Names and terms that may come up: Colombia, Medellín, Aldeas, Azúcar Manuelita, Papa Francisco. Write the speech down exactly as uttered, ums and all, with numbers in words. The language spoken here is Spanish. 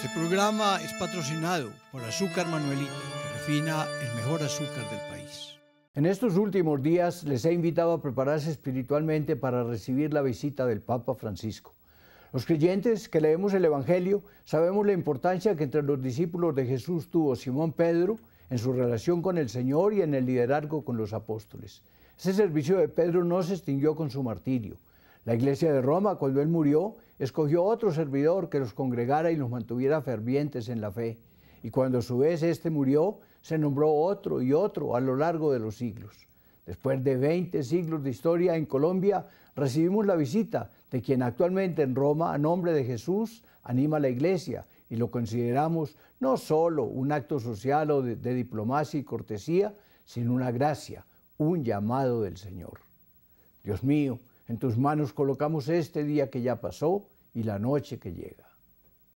Este programa es patrocinado por Azúcar Manuelita, que refina el mejor azúcar del país. En estos últimos días les he invitado a prepararse espiritualmente para recibir la visita del Papa Francisco. Los creyentes que leemos el Evangelio sabemos la importancia que entre los discípulos de Jesús tuvo Simón Pedro en su relación con el Señor y en el liderazgo con los apóstoles. Ese servicio de Pedro no se extinguió con su martirio. La Iglesia de Roma, cuando él murió, escogió otro servidor que los congregara y los mantuviera fervientes en la fe. Y cuando a su vez este murió, se nombró otro y otro a lo largo de los siglos. Después de veinte siglos de historia en Colombia, recibimos la visita de quien actualmente en Roma, a nombre de Jesús, anima a la Iglesia, y lo consideramos no solo un acto social o de, de diplomacia y cortesía, sino una gracia, un llamado del Señor. Dios mío, en tus manos colocamos este día que ya pasó y la noche que llega.